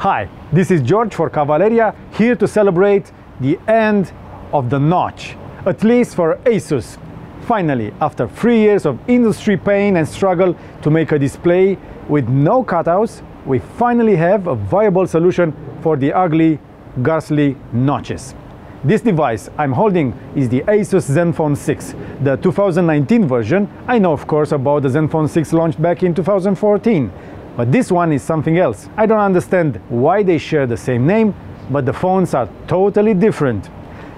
Hi, this is George for Cavaleria, here to celebrate the end of the notch, at least for ASUS. Finally, after 3 years of industry pain and struggle to make a display with no cutouts, we finally have a viable solution for the ugly, ghastly notches. This device I'm holding is the ASUS ZenFone 6, the 2019 version. I know, of course, about the ZenFone 6 launched back in 2014, but this one is something else. I don't understand why they share the same name, but the phones are totally different.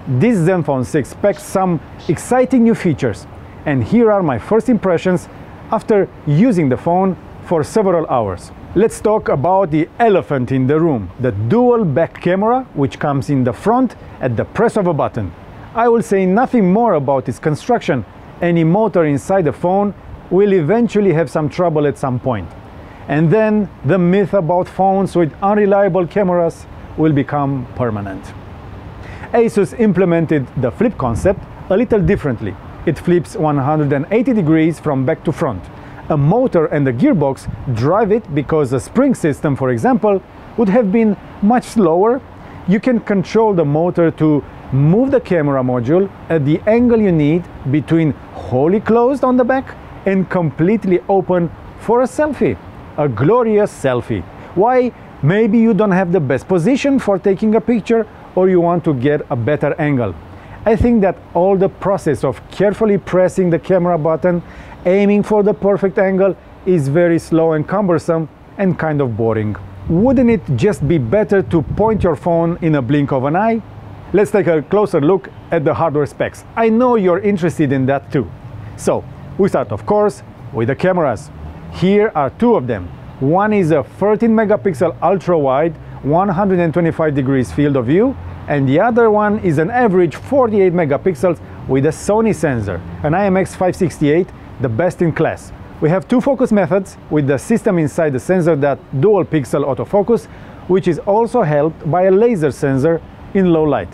This ZenFone 6 packs some exciting new features, and here are my first impressions after using the phone for several hours. Let's talk about the elephant in the room, the dual back camera, which comes in the front at the press of a button. I will say nothing more about its construction. Any motor inside the phone will eventually have some trouble at some point. And then the myth about phones with unreliable cameras will become permanent. ASUS implemented the flip concept a little differently. It flips 180 degrees from back to front. A motor and a gearbox drive it because the spring system, for example, would have been much slower. You can control the motor to move the camera module at the angle you need between wholly closed on the back and completely open for a selfie, a glorious selfie. Why? Maybe you don't have the best position for taking a picture or you want to get a better angle. I think that all the process of carefully pressing the camera button, aiming for the perfect angle, is very slow and cumbersome and kind of boring. Wouldn't it just be better to point your phone in a blink of an eye? Let's take a closer look at the hardware specs. I know you're interested in that too. So, we start, of course, with the cameras. Here are two of them. One is a 13-megapixel ultra-wide, 125 degrees field of view, and the other one is an average 48 megapixels with a Sony sensor, an IMX 568, the best in class. We have two focus methods with the system inside the sensor that dual pixel autofocus, which is also helped by a laser sensor in low light.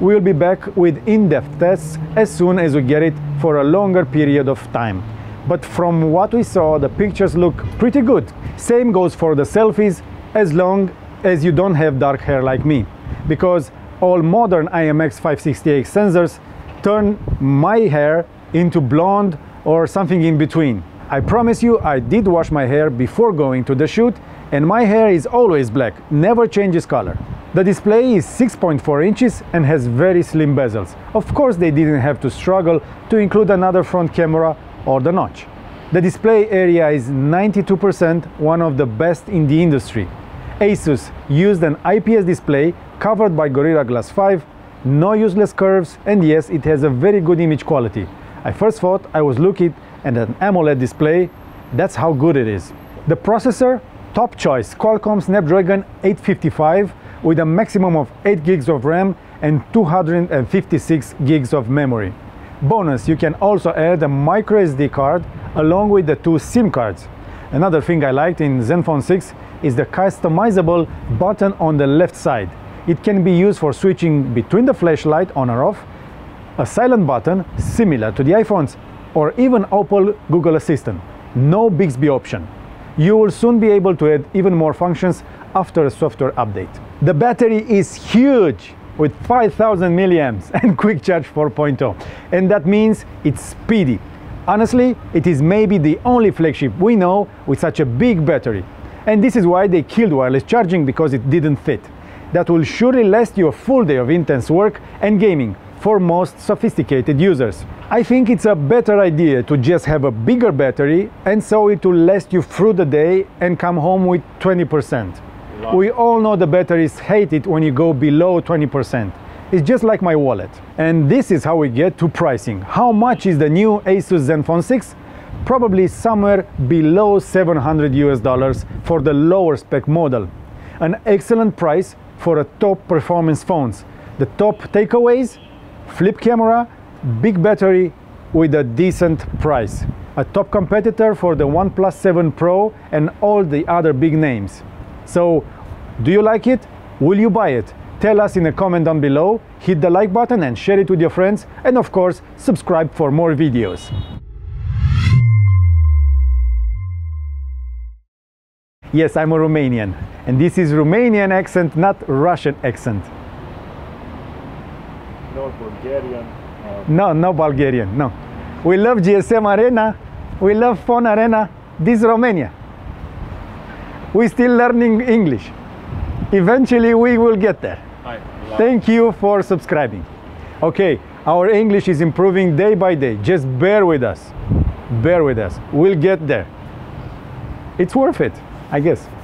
We'll be back with in-depth tests as soon as we get it for a longer period of time. But from what we saw, the pictures look pretty good. Same goes for the selfies, as long as you don't have dark hair like me, because all modern IMX 568 sensors turn my hair into blonde or something in between. I promise you, I did wash my hair before going to the shoot, and my hair is always black, never changes color. The display is 6.4 inches and has very slim bezels. Of course, they didn't have to struggle to include another front camera or the notch. The display area is 92%, one of the best in the industry. ASUS used an IPS display covered by Gorilla Glass 5, no useless curves, and yes, it has a very good image quality. I first thought I was looking at an AMOLED display. That's how good it is. The processor, top choice, Qualcomm Snapdragon 855 with a maximum of 8 gigs of RAM and 256 gigs of memory. Bonus, you can also add a microSD card along with the two SIM cards. Another thing I liked in ZenFone 6 is the customizable button on the left side. It can be used for switching between the flashlight on or off, a silent button similar to the iPhones, or even Apple Google Assistant. No Bixby option. You will soon be able to add even more functions after a software update. The battery is huge with 5000 milliamps and quick charge 4.0, and that means it's speedy. Honestly, it is maybe the only flagship we know with such a big battery. And this is why they killed wireless charging, because it didn't fit. That will surely last you a full day of intense work and gaming for most sophisticated users. I think it's a better idea to just have a bigger battery, and so it will last you through the day and come home with 20%. Wow. We all know the batteries hate it when you go below 20%. It's just like my wallet. And this is how we get to pricing. How much is the new ASUS ZenFone 6? Probably somewhere below $700 for the lower spec model. An excellent price for a top performance phones. The top takeaways: flip camera, big battery with a decent price. A top competitor for the OnePlus 7 Pro and all the other big names. So, do you like it? Will you buy it? Tell us in a comment down below, hit the like button and share it with your friends, and of course, subscribe for more videos. Yes, I'm a Romanian, and this is Romanian accent, not Russian accent. No Bulgarian. No Bulgarian, no. We love GSM Arena, we love Phone Arena, this is Romania. We're still learning English. Eventually we will get there. Thank you for subscribing. Okay, our English is improving day by day. Just bear with us. Bear with us. We'll get there. It's worth it, I guess.